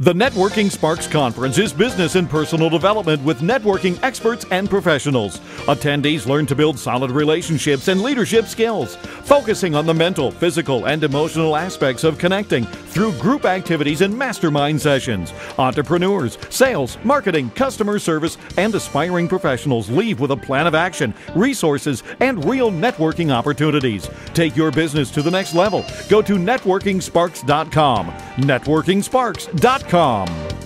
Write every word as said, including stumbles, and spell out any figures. The Networking Sparks Conference is business and personal development with networking experts and professionals. Attendees learn to build solid relationships and leadership skills, focusing on the mental, physical, and emotional aspects of connecting through group activities and mastermind sessions. Entrepreneurs, sales, marketing, customer service, and aspiring professionals leave with a plan of action, resources, and real networking opportunities. Take your business to the next level. Go to networking sparks dot com. networking sparks dot com. Come.